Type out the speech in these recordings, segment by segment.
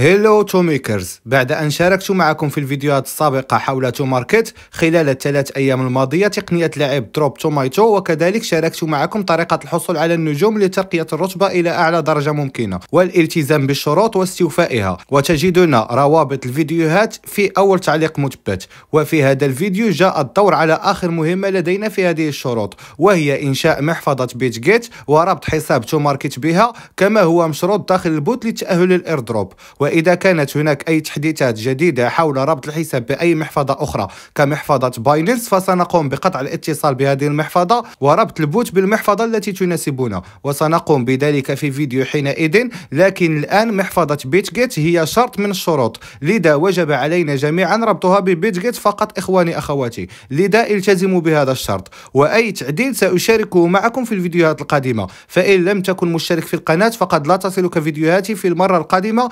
هلو توميكرز، بعد أن شاركت معكم في الفيديوهات السابقة حول توماركت خلال ال3 أيام الماضية تقنية لاعب دروب توميتو، وكذلك شاركت معكم طريقة الحصول على النجوم لترقية الرتبة إلى أعلى درجة ممكنة والالتزام بالشروط واستوفائها، وتجدون روابط الفيديوهات في أول تعليق مثبت. وفي هذا الفيديو جاء الدور على آخر مهمة لدينا في هذه الشروط، وهي إنشاء محفظة بيتجيت وربط حساب توماركت بها كما هو مشروط داخل البوت لتأهل الإيردروب. إذا كانت هناك أي تحديثات جديدة حول ربط الحساب بأي محفظة أخرى كمحفظة بايننس فسنقوم بقطع الاتصال بهذه المحفظة وربط البوت بالمحفظة التي تناسبنا، وسنقوم بذلك في فيديو حينئذ. لكن الآن محفظة بيتجيت هي شرط من الشروط، لذا وجب علينا جميعا ربطها ببيتجيت فقط إخواني أخواتي، لذا التزموا بهذا الشرط. وأي تعديل سأشاركه معكم في الفيديوهات القادمة، فإن لم تكن مشترك في القناة فقد لا تصلك فيديوهاتي في المرة القادمة،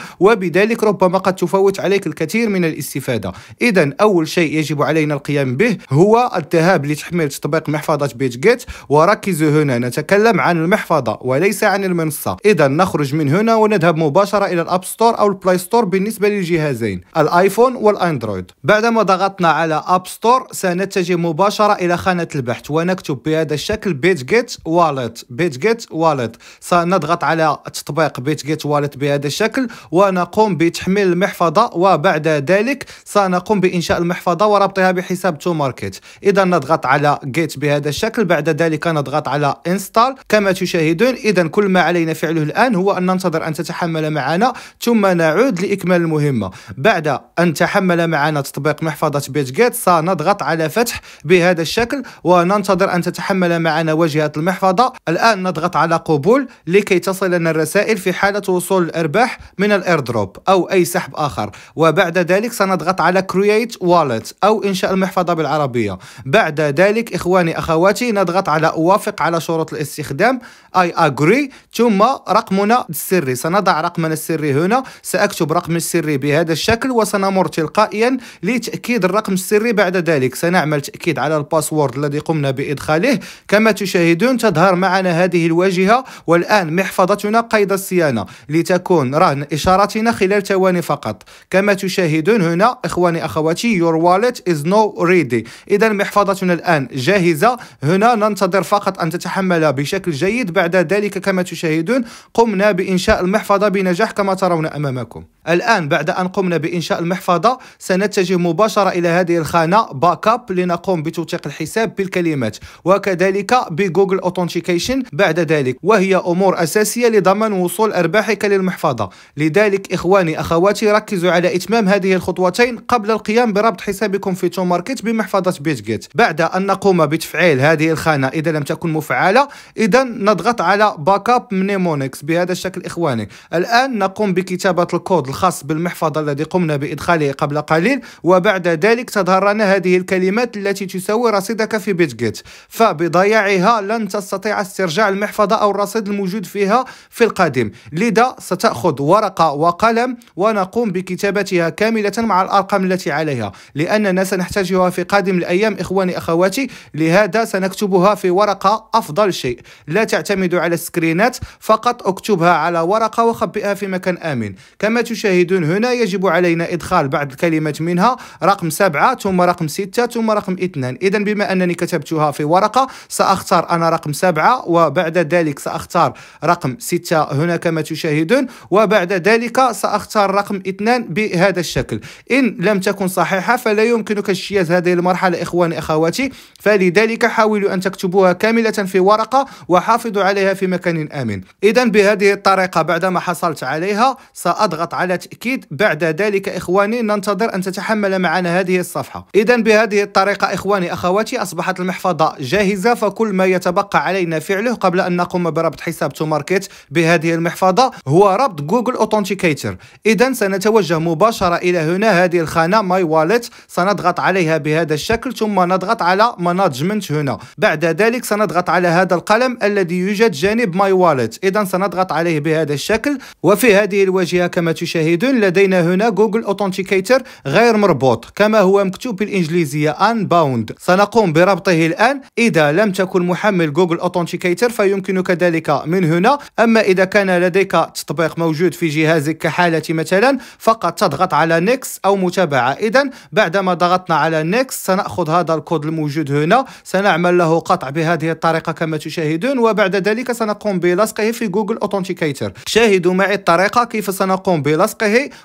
لذلك ربما قد تفوت عليك الكثير من الاستفادة. إذا أول شيء يجب علينا القيام به هو الذهاب لتحميل تطبيق محفظة بيتجيت، وركزوا هنا نتكلم عن المحفظة وليس عن المنصة. إذا نخرج من هنا ونذهب مباشرة إلى الأب ستور أو البلاي ستور بالنسبة للجهازين الآيفون والأندرويد. بعدما ضغطنا على أب ستور سنتجه مباشرة إلى خانة البحث ونكتب بهذا الشكل بيتجيت والت. سنضغط على تطبيق بيتجيت والت بهذا الشكل ونقوم بتحميل المحفظة، وبعد ذلك سنقوم بإنشاء المحفظة وربطها بحساب توماركت. إذا نضغط على جيت بهذا الشكل، بعد ذلك نضغط على انستال كما تشاهدون. إذا كل ما علينا فعله الآن هو أن ننتظر أن تتحمل معنا ثم نعود لإكمال المهمة. بعد أن تحمل معنا تطبيق محفظة بيتجيت سنضغط على فتح بهذا الشكل وننتظر أن تتحمل معنا واجهة المحفظة. الآن نضغط على قبول لكي تصلنا الرسائل في حالة وصول الأرباح من الإيردروب أو أي سحب آخر، وبعد ذلك سنضغط على Create Wallet أو إنشاء المحفظة بالعربية. بعد ذلك إخواني أخواتي نضغط على أوافق على شروط الاستخدام I agree، ثم رقمنا السري. سنضع رقمنا السري هنا، سأكتب رقم السري بهذا الشكل وسنمر تلقائيا لتأكيد الرقم السري. بعد ذلك سنعمل تأكيد على الباسورد الذي قمنا بإدخاله. كما تشاهدون تظهر معنا هذه الواجهة، والآن محفظتنا قيد الصيانة لتكون رهن إشارتنا خلال ثواني فقط. كما تشاهدون هنا إخواني أخواتي Your wallet is now ready. إذا محفظتنا الآن جاهزة، هنا ننتظر فقط أن تتحمل بشكل جيد. بعد ذلك كما تشاهدون قمنا بإنشاء المحفظة بنجاح كما ترون أمامكم. الآن بعد أن قمنا بإنشاء المحفظة سنتجه مباشرة إلى هذه الخانة باك اب لنقوم بتوثيق الحساب بالكلمات وكذلك بجوجل أوثنتيكيشن بعد ذلك، وهي أمور أساسية لضمان وصول أرباحك للمحفظة. لذلك إخواني أخواتي ركزوا على إتمام هذه الخطوتين قبل القيام بربط حسابكم في توماركت بمحفظة بيتجيت. بعد أن نقوم بتفعيل هذه الخانة إذا لم تكن مفعلة، إذا نضغط على باك اب منيمونكس بهذا الشكل إخواني. الآن نقوم بكتابة الكود الخاص بالمحفظة الذي قمنا بإدخاله قبل قليل، وبعد ذلك تظهر لنا هذه الكلمات التي تساوي رصيدك في بيتجيت، فبضياعها لن تستطيع استرجاع المحفظة أو الرصيد الموجود فيها في القادم. لذا ستأخذ ورقة وقلم ونقوم بكتابتها كاملة مع الأرقام التي عليها، لأننا سنحتاجها في قادم الأيام إخواني أخواتي. لهذا سنكتبها في ورقة أفضل شيء، لا تعتمد على السكرينات، فقط اكتبها على ورقة وخبئها في مكان آمن. كما تشاهدون هنا يجب علينا إدخال بعض الكلمات، منها رقم 7 ثم رقم 6 ثم رقم 2. إذا بما أنني كتبتها في ورقة سأختار أنا رقم 7، وبعد ذلك سأختار رقم 6 هنا كما تشاهدون، وبعد ذلك سأختار رقم 2 بهذا الشكل. إن لم تكن صحيحة فلا يمكنك اجتياز هذه المرحلة إخواني أخواتي، فلذلك حاولوا أن تكتبوها كاملة في ورقة وحافظوا عليها في مكان آمن. إذا بهذه الطريقة بعدما حصلت عليها سأضغط على تأكيد. بعد ذلك إخواني ننتظر أن تتحمل معنا هذه الصفحة. إذا بهذه الطريقة إخواني أخواتي أصبحت المحفظة جاهزة، فكل ما يتبقى علينا فعله قبل أن نقوم بربط حساب توماركت بهذه المحفظة هو ربط جوجل أوثنتيكيتر. إذا سنتوجه مباشرة إلى هنا هذه الخانة ماي والت، سنضغط عليها بهذا الشكل ثم نضغط على مانجمنت هنا. بعد ذلك سنضغط على هذا القلم الذي يوجد جانب ماي والت، إذا سنضغط عليه بهذا الشكل. وفي هذه الواجهة كما تشاهدون المشاهدون لدينا هنا جوجل أوثنتيكيتر غير مربوط كما هو مكتوب بالإنجليزية unbound. سنقوم بربطه الآن. إذا لم تكن محمل جوجل أوثنتيكيتر فيمكنك ذلك من هنا. أما إذا كان لديك تطبيق موجود في جهازك كحالتي مثلا فقط تضغط على نيكس أو متابعة. إذن بعدما ضغطنا على نيكس سنأخذ هذا الكود الموجود هنا، سنعمل له قطع بهذه الطريقة كما تشاهدون، وبعد ذلك سنقوم بلصقه في جوجل أوثنتيكيتر. شاهدوا معي الطريقة كيف سنقوم بلصقه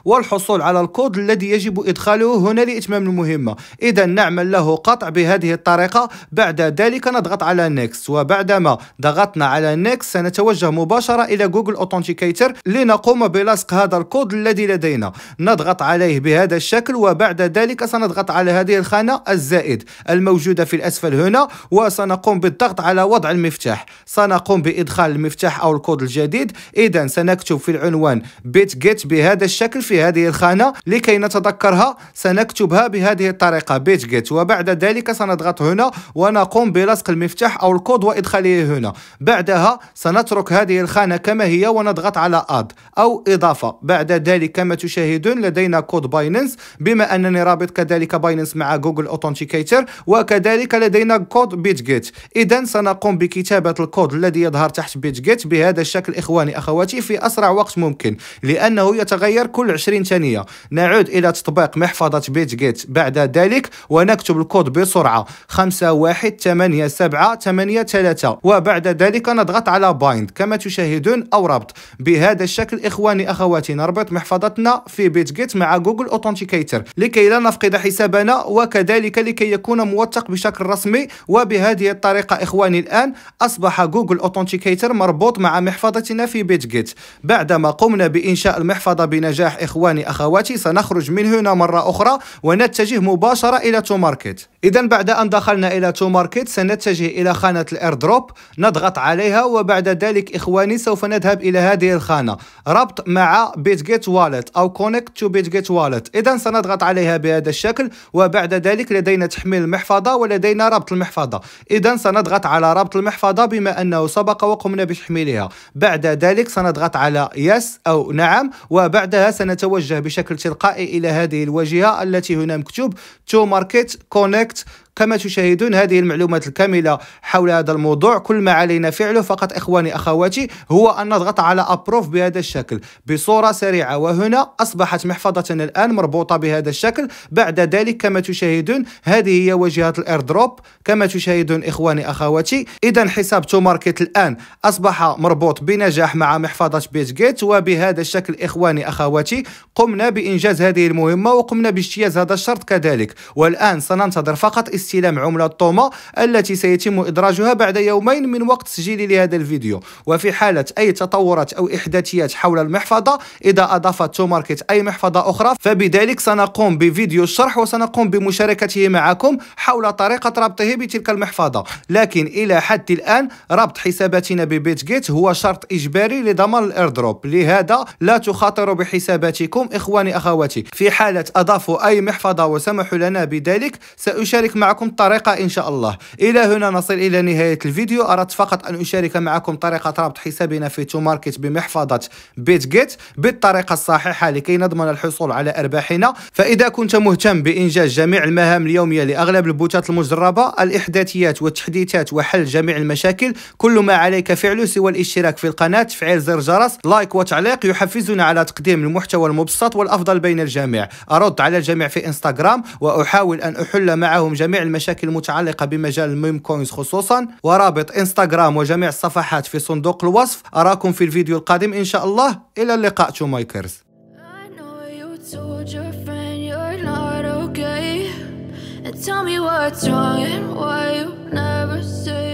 والحصول على الكود الذي يجب إدخاله هنا لإتمام المهمة. إذا نعمل له قطع بهذه الطريقة، بعد ذلك نضغط على نيكس، وبعدما ضغطنا على نيكس سنتوجه مباشرة إلى جوجل أوثنتيكيتر لنقوم بلصق هذا الكود الذي لدينا. نضغط عليه بهذا الشكل، وبعد ذلك سنضغط على هذه الخانة الزائد الموجودة في الأسفل هنا، وسنقوم بالضغط على وضع المفتاح. سنقوم بإدخال المفتاح أو الكود الجديد. إذا سنكتب في العنوان BitGet بهذا الشكل في هذه الخانة لكي نتذكرها، سنكتبها بهذه الطريقة BitGet، وبعد ذلك سنضغط هنا ونقوم بلصق المفتاح أو الكود وإدخاله هنا. بعدها سنترك هذه الخانة كما هي ونضغط على Add أو إضافة. بعد ذلك كما تشاهدون لدينا كود بايننس، بما أنني رابط كذلك بايننس مع جوجل أوثنتيكيتر، وكذلك لدينا كود بيتجيت. إذا سنقوم بكتابة الكود الذي يظهر تحت بيتجيت بهذا الشكل إخواني أخواتي في أسرع وقت ممكن لأنه يتغير كل 20 ثانية. نعود إلى تطبيق محفظة بيتجيت بعد ذلك ونكتب الكود بسرعة 518783، وبعد ذلك نضغط على بايند كما تشاهدون أو ربط. بهذا الشكل إخواني أخواتي نربط محفظتنا في بيتجيت مع جوجل أوثنتيكيتر لكي لا نفقد حسابنا، وكذلك لكي يكون موثق بشكل رسمي. وبهذه الطريقة إخواني الآن أصبح جوجل أوثنتيكيتر مربوط مع محفظتنا في بيتجيت. بعدما قمنا بإنشاء المحفظة بنجاح إخواني أخواتي سنخرج من هنا مرة أخرى ونتجه مباشرة إلى توماركت. إذا بعد أن دخلنا إلى توماركت سنتجه إلى خانة الأيردروب، نضغط عليها، وبعد ذلك إخواني سوف نذهب إلى هذه الخانة ربط مع بيتجيت والت أو كونكت تو بيتجيت والت. إذا سنضغط عليها بهذا الشكل، وبعد ذلك لدينا تحميل المحفظة ولدينا ربط المحفظة. إذا سنضغط على ربط المحفظة بما أنه سبق وقمنا بتحميلها. بعد ذلك سنضغط على يس أو نعم، وبعدها سنتوجه بشكل تلقائي إلى هذه الواجهة التي هنا مكتوب توماركت كونكت. كما تشاهدون هذه المعلومات الكاملة حول هذا الموضوع. كل ما علينا فعله فقط إخواني أخواتي هو أن نضغط على أبروف بهذا الشكل بصورة سريعة، وهنا أصبحت محفظتنا الآن مربوطة بهذا الشكل. بعد ذلك كما تشاهدون هذه هي واجهة الأيردروب كما تشاهدون إخواني أخواتي. إذا حساب توماركت الآن أصبح مربوط بنجاح مع محفظة بيتجيت. وبهذا الشكل إخواني أخواتي قمنا بإنجاز هذه المهمة وقمنا باجتياز هذا الشرط كذلك، والآن سننتظر فقط استلام عملة توما التي سيتم إدراجها بعد يومين من وقت تسجيلي لهذا الفيديو. وفي حالة أي تطورات أو إحداثيات حول المحفظة، إذا أضافت توماركت أي محفظة أخرى فبذلك سنقوم بفيديو الشرح وسنقوم بمشاركته معكم حول طريقة ربطه بتلك المحفظة. لكن إلى حد الآن ربط حساباتنا ببيتجيت هو شرط إجباري لضمان الأيردروب، لهذا لا تخاطروا بحساباتكم إخواني أخواتي. في حالة أضافوا أي محفظة وسمحوا لنا بذلك سأشارك معكم طريقة إن شاء الله. إلى هنا نصل إلى نهاية الفيديو. أردت فقط أن أشارك معكم طريقة ربط حسابنا في توماركت بمحفظة بيتجيت بالطريقة الصحيحة لكي نضمن الحصول على أرباحنا. فإذا كنت مهتم بإنجاز جميع المهام اليومية لأغلب البوتات المجربة، الإحداثيات والتحديثات وحل جميع المشاكل، كل ما عليك فعله سوى الاشتراك في القناة، تفعيل زر جرس، لايك وتعليق يحفزنا على تقديم المحتوى المبسط والأفضل بين الجميع. أرد على الجميع في إنستغرام وأحاول أن أحل معهم جميع المشاكل المتعلقة بمجال الميم كوينز خصوصا، ورابط انستغرام وجميع الصفحات في صندوق الوصف. أراكم في الفيديو القادم إن شاء الله. إلى اللقاء تومايكرز.